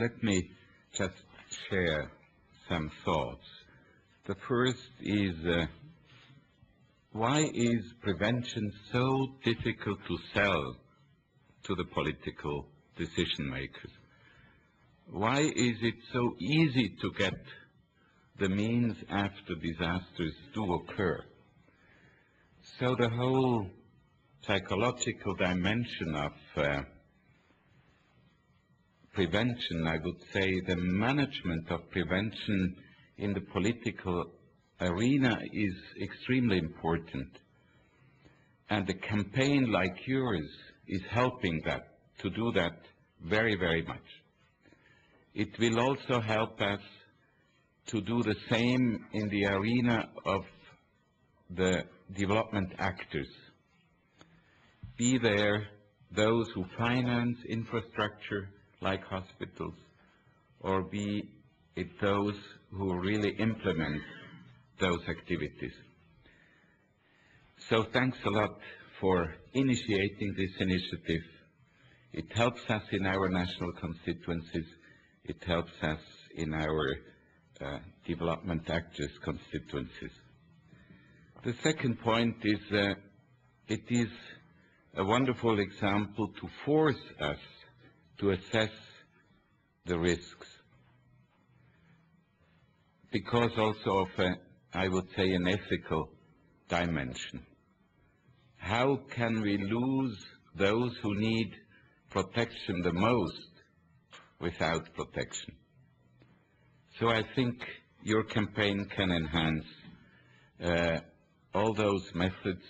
Let me just share some thoughts. The first is, why is prevention so difficult to sell to the political decision makers? Why is it so easy to get the means after disasters do occur? So the whole psychological dimension of prevention, I would say the management of prevention in the political arena is extremely important. And a campaign like yours is helping that, to do that very, very much. It will also help us to do the same in the arena of the development actors. Be there those who finance infrastructure like hospitals, or be it those who really implement those activities. So thanks a lot for initiating this initiative. It helps us in our national constituencies. It helps us in our development actors' constituencies. The second point is it is a wonderful example to force us to assess the risks, because also of a, I would say, an ethical dimension. How can we lose those who need protection the most without protection? So I think your campaign can enhance all those methods,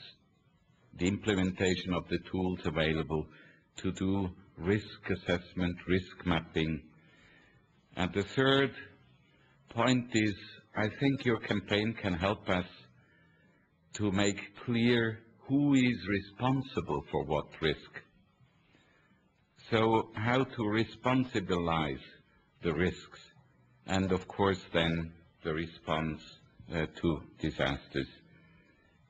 the implementation of the tools available to do risk assessment, risk mapping. And the third point is, I think your campaign can help us to make clear who is responsible for what risk. So how to responsibilize the risks, and of course then the response to disasters.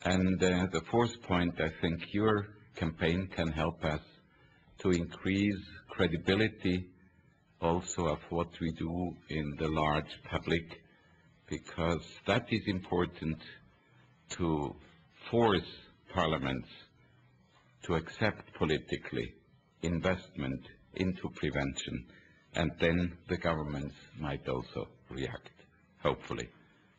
And the fourth point, I think your campaign can help us to increase credibility also of what we do in the large public, because that is important to force parliaments to accept politically investment into prevention, and then the governments might also react, hopefully.